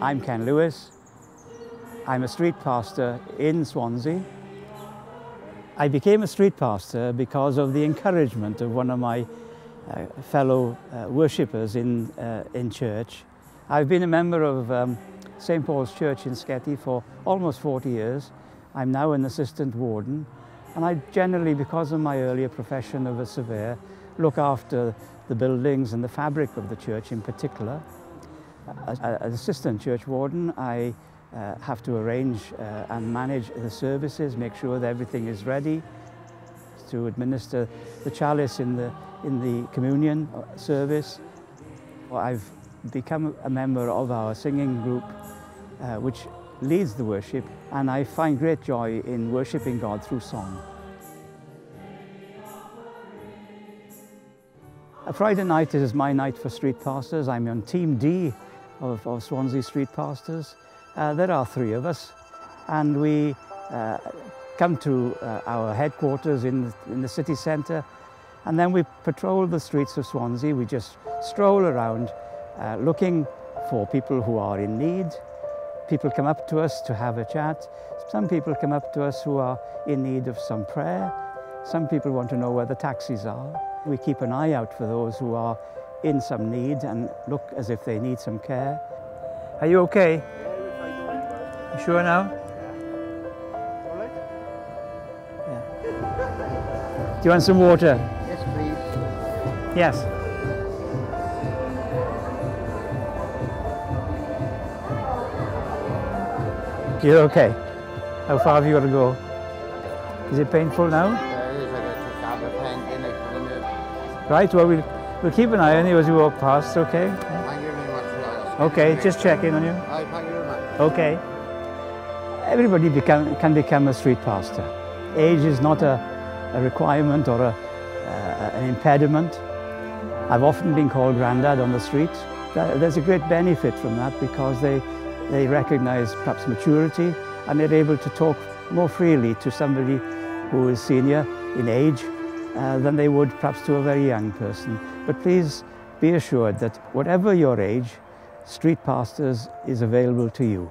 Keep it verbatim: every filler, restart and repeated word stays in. I'm Ken Lewis. I'm a street pastor in Swansea. I became a street pastor because of the encouragement of one of my uh, fellow uh, worshippers in, uh, in church. I've been a member of um, St Paul's Church in Sketty for almost forty years. I'm now an assistant warden, and I generally, because of my earlier profession of a surveyor, look after the buildings and the fabric of the church in particular. As an assistant church warden, I uh, have to arrange uh, and manage the services, make sure that everything is ready, to administer the chalice in the, in the communion service. I've become a member of our singing group, uh, which leads the worship, and I find great joy in worshipping God through song. A Friday night is my night for street pastors. I'm on Team D of, of Swansea Street Pastors. Uh, there are three of us, and we uh, come to uh, our headquarters in, in the city centre, and then we patrol the streets of Swansea. We just stroll around uh, looking for people who are in need. People come up to us to have a chat. Some people come up to us who are in need of some prayer. Some people want to know where the taxis are. We keep an eye out for those who are in some need and look as if they need some care. Are you okay? You sure now? Yeah. All right? Yeah. Do you want some water? Yes, please. Yes. You're okay. How far have you got to go? Is it painful now? Right, well, we'll, we'll keep an eye on you as you walk past, okay? Yeah. Thank you very much. Okay, just checking on you. I thank you very much. Okay. Everybody become, can become a street pastor. Age is not a, a requirement or a, uh, an impediment. I've often been called granddad on the street. There's a great benefit from that because they They recognise perhaps maturity, and they're able to talk more freely to somebody who is senior in age uh, than they would perhaps to a very young person. But please be assured that whatever your age, Street Pastors is available to you.